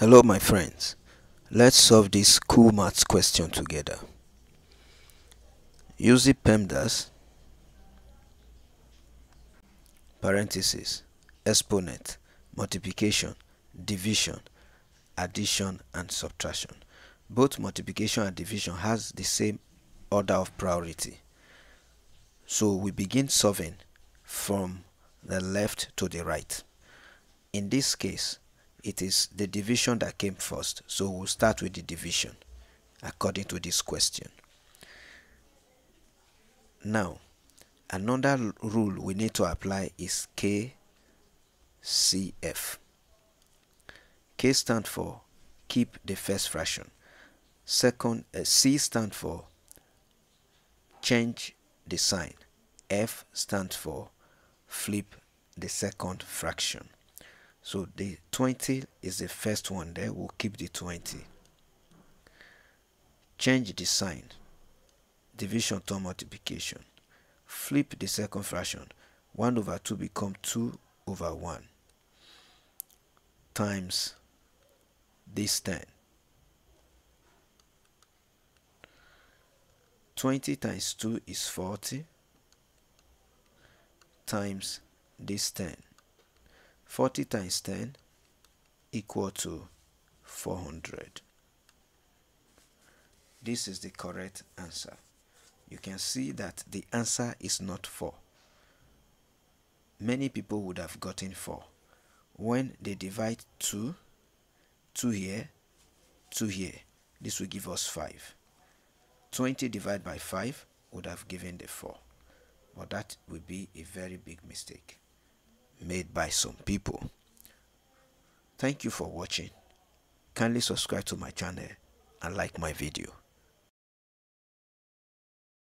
Hello my friends, let's solve this cool maths question together. Using PEMDAS parentheses, exponent, multiplication, division, addition and subtraction. Both multiplication and division has the same order of priority. So we begin solving from the left to the right. In this case, it is the division that came first, so we'll start with the division according to this question. Now, another rule we need to apply is KCF. K stands for keep the first fraction. Second, C stands for change the sign. F stands for flip the second fraction. So the 20 is the first one there, we'll keep the 20. Change the sign, division to multiplication. Flip the second fraction, 1 over 2 becomes 2 over 1 times this 10. 20 times 2 is 40 times this 10. 40 times 10 equal to 400. This is the correct answer. You can see that the answer is not 4. Many people would have gotten 4. When they divide 2, 2 here, 2 here, this will give us 5. 20 divided by 5 would have given the 4. But that would be a very big mistake made by some people. Thank you for watching. Kindly subscribe to my channel and like my video.